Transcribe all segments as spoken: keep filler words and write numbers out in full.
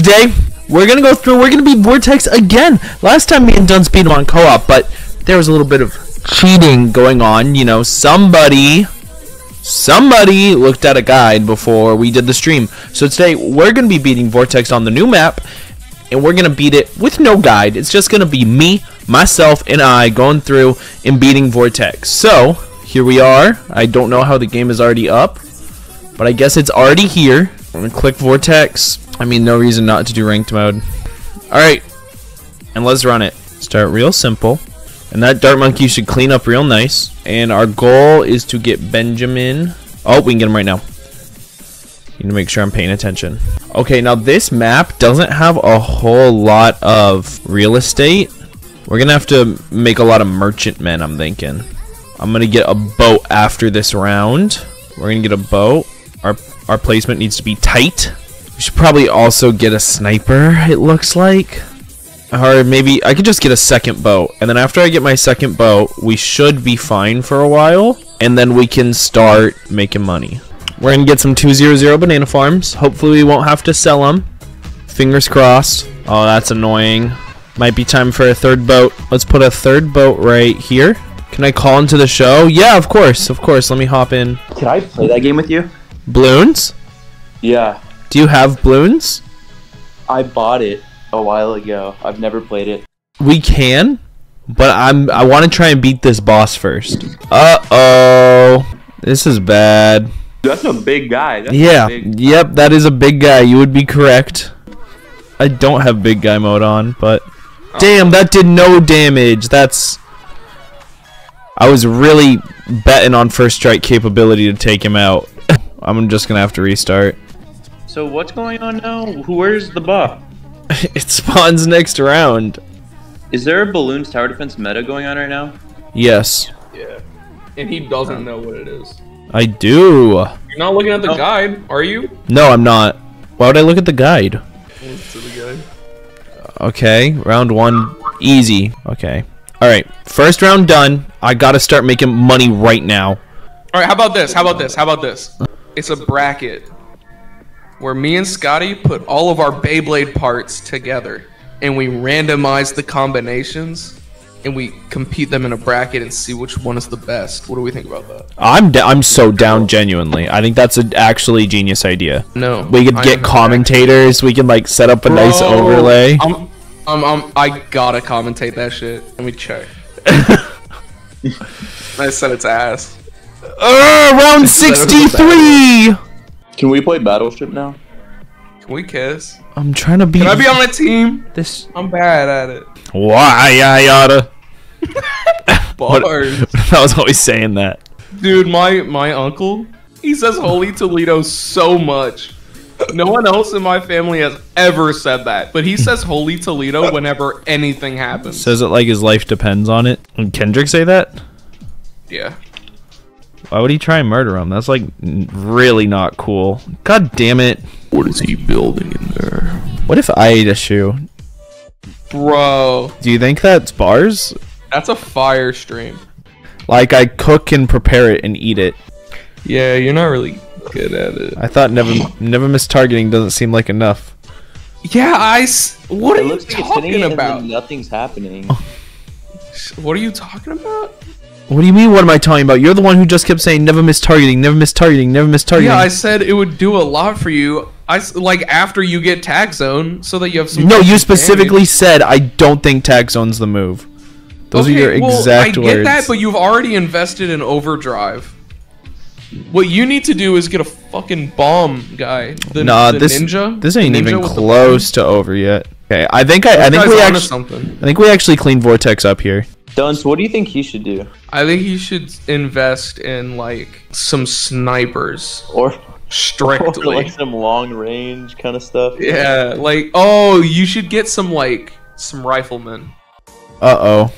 Today, we're going to go through, we're going to be Vortex again. Last time me and Dunn Speedemon Co-op, but there was a little bit of cheating going on. You know, somebody, somebody looked at a guide before we did the stream. So today, we're going to be beating Vortex on the new map, and we're going to beat it with no guide. It's just going to be me, myself, and I going through and beating Vortex. So, here we are. I don't know how the game is already up, but I guess it's already here. I'm going to click Vortex. I mean, no reason not to do ranked mode. Alright, and let's run it. Start real simple. And that Dart Monkey should clean up real nice. And our goal is to get Benjamin. Oh, we can get him right now. Need to make sure I'm paying attention. Okay, now this map doesn't have a whole lot of real estate. We're going to have to make a lot of merchantmen, I'm thinking. I'm going to get a boat after this round. We're going to get a boat. Our, our placement needs to be tight. We should probably also get a sniper, it looks like. Or maybe I could just get a second boat. And then after I get my second boat, we should be fine for a while. And then we can start making money. We're going to get some two hundred Banana Farms. Hopefully we won't have to sell them. Fingers crossed. Oh, that's annoying. Might be time for a third boat. Let's put a third boat right here. Can I call into the show? Yeah, of course. Of course. Let me hop in. Can I play that game with you? Bloons? Yeah. Do you have Bloons? I bought it a while ago. I've never played it. We can, but I'm I want to try and beat this boss first. Uh-oh. This is bad. That's a big guy. That's yeah. A big guy. Yep, that is a big guy. You would be correct. I don't have big guy mode on, but oh. Damn, that did no damage. That's I was really betting on first strike capability to take him out. I'm just going to have to restart. So what's going on now? Where's the buff? It spawns next round. Is there a Balloon's tower defense meta going on right now? Yes. Yeah. And he doesn't know what it is. I do. You're not looking at the oh. guide, are you? No, I'm not. Why would I look at the guide? It's to the guide. Okay, round one, easy. Okay. All right, first round done. I gotta start making money right now. All right, how about this? How about this? How about this? It's a bracket where me and Scotty put all of our Beyblade parts together and we randomize the combinations and we compete them in a bracket and see which one is the best. What do we think about that? I'm d I'm so down, genuinely. I think that's an actually genius idea. No. We could get commentators. We can like set up a Bro, nice overlay. I'm, I'm, I'm, I gotta commentate that shit. Let me check. I said it's ass. Uh, round sixty-three! Can we play Battleship now? Can we kiss? I'm trying to be. Can I be on a team? This I'm bad at it. Why I oughta? Bars. I was always saying that. Dude, my my uncle, he says "Holy Toledo" so much. No one else in my family has ever said that, but he says "Holy Toledo" whenever anything happens. Says it like his life depends on it. Did Kendrick say that? Yeah. Why would he try and murder him? That's like really not cool. God damn it. What is he building in there? What if I ate a shoe? Bro. Do you think that's bars? That's a fire stream. Like I cook and prepare it and eat it. Yeah, you're not really good at it. I thought never never miss targeting doesn't seem like enough. Yeah, I... What it are looks you like talking about? Nothing's happening. What are you talking about? What do you mean, what am I talking about? You're the one who just kept saying, never miss targeting, never miss targeting, never miss targeting. Yeah, I said it would do a lot for you, I, like, after you get tag zone, so that you have some... No, you specifically damage. Said, I don't think tag zone's the move. Those okay, are your exact well, I words. I get that, but you've already invested in overdrive. What you need to do is get a fucking bomb guy. The, nah, the this, ninja? This ain't ninja even close to over yet. Okay, I think, I, I, think we actually, I think we actually cleaned Vortex up here. Dunce, what do you think he should do? I think he should invest in like some snipers or strictly or like some long range kind of stuff. Yeah, like oh, you should get some like some riflemen. Uh oh,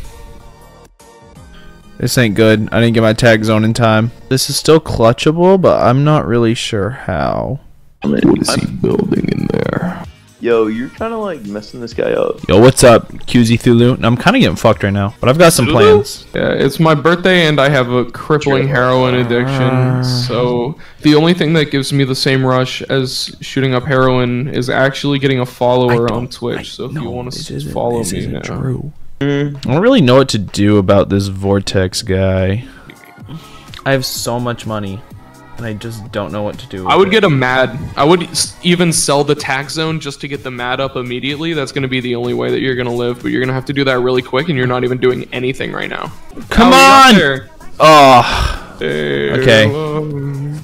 this ain't good. I didn't get my tag zone in time. This is still clutchable, but I'm not really sure how. What is he building in there? Yo, you're kind of like messing this guy up. Yo, what's up, Q Z Thulu? I'm kind of getting fucked right now, but I've got some Thulu? plans. Yeah, it's my birthday and I have a crippling heroin addiction, so the only thing that gives me the same rush as shooting up heroin is actually getting a follower on Twitch, I, so if no, you want to follow this me now. True. Mm. I don't really know what to do about this Vortex guy. I have so much money. And I just don't know what to do with I would it. get a mad. I would even sell the tax zone just to get the mad up immediately. That's going to be the only way that you're going to live, but you're going to have to do that really quick, and you're not even doing anything right now. Come on! Oh. There. Okay.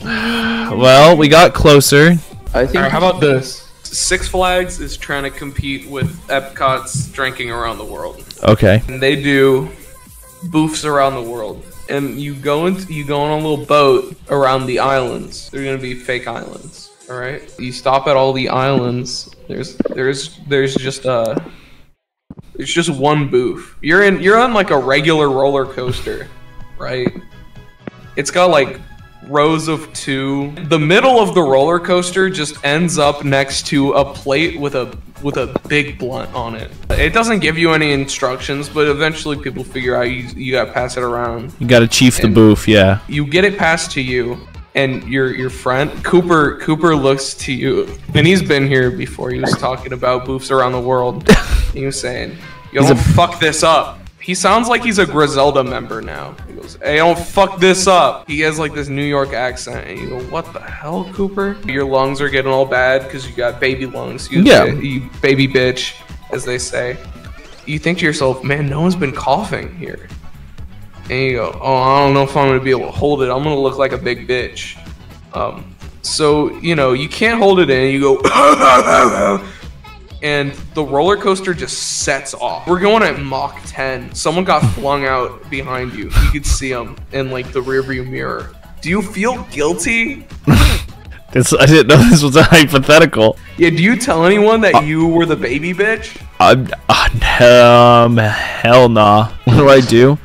Well, we got closer. I think. Right, how about this? Six Flags is trying to compete with Epcot's Drinking Around the World. Okay. And they do boofs around the world. And you go into you go on a little boat around the islands. They're gonna be fake islands, all right? You stop at all the islands. There's there's there's just uh there's just one booth. You're in you're on like a regular roller coaster, right? It's got like rows of two. The middle of the roller coaster just ends up next to a plate with a with a big blunt on it. It doesn't give you any instructions, but eventually people figure out you, you gotta pass it around. You gotta chief the booth, yeah. You get it passed to you, and your your friend Cooper Cooper looks to you, and he's been here before. He was talking about booths around the world. He was saying, "Yo, don't fuck this up." He sounds like he's a Griselda member now. He goes, "Hey, don't fuck this up." He has like this New York accent, and you go, "What the hell, Cooper?" Your lungs are getting all bad because you got baby lungs. You, yeah. You baby bitch, as they say. You think to yourself, man, no one's been coughing here. And you go, oh, I don't know if I'm gonna be able to hold it. I'm gonna look like a big bitch. Um, so, you know, you can't hold it in. You go, and the roller coaster just sets off. We're going at Mach ten. Someone got flung out behind you. You could see them in like the rearview mirror. Do you feel guilty? This, I didn't know this was a hypothetical. Yeah, do you tell anyone that uh, you were the baby bitch? I'm, uh, um, hell nah. What do I do?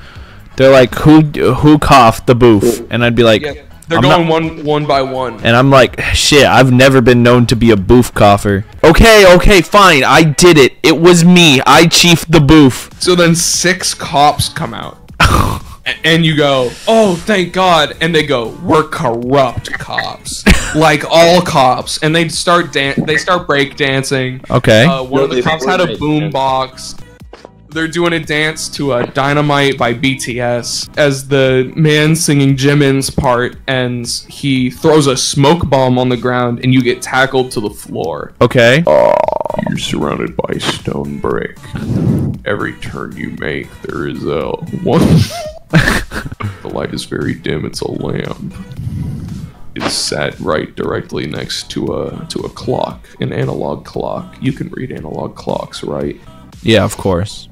They're like, who who coughed the booth? And I'd be like... Yeah, they're I'm going not, one one by one. And I'm like, shit, I've never been known to be a booth coffer. Okay, okay, fine. I did it. It was me. I chiefed the booth. So then six cops come out. And you go, oh, thank God. And they go, we're corrupt cops. Like all cops. And they start dan they start break dancing. Okay. Uh, one no, of the cops had a boom dance. box. They're doing a dance to a Dynamite by B T S. As the man singing Jimin's part ends, he throws a smoke bomb on the ground and you get tackled to the floor. Okay. Oh, you're surrounded by stone brick. Every turn you make, there is a one. The light is very dim. It's a lamp. It's set right directly next to a to a clock, an analog clock. You can read analog clocks, right? Yeah, of course.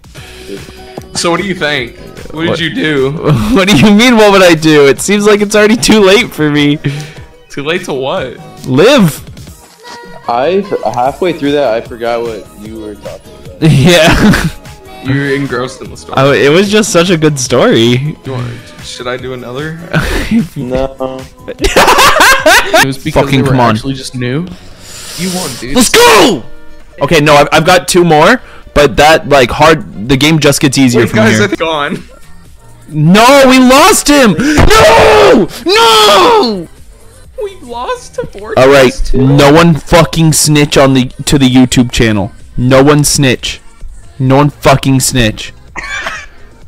So what do you think? What did what? you do? What do you mean what would I do? It seems like it's already too late for me. Too late to what? Live! I, halfway through that, I forgot what you were talking about. Yeah. You were engrossed in the story. I, it was just such a good story. You want, should I do another? No. It was because Fucking they were actually just new. You won, dude. Let's go! Okay, no, I've, I've got two more. But that, like, hard... The game just gets easier Wait, from guys, here. guys, it's gone. No, we lost him! No! No! We lost to Fortress two. Alright, no one fucking snitch on the to the YouTube channel. No one snitch. No one fucking snitch.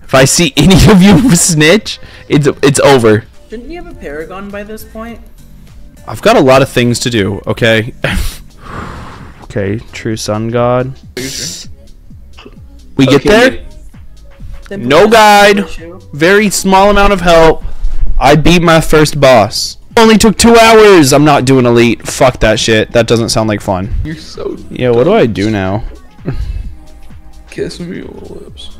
If I see any of you snitch, it's, it's over. Shouldn't we have a Paragon by this point? I've got a lot of things to do, okay? Okay, True Sun God. We get okay. there, no guide, very small amount of help, I beat my first boss. Only took two hours, I'm not doing elite, fuck that shit, that doesn't sound like fun. You're so Yeah, dumb. What do I do now? Kiss me on the lips.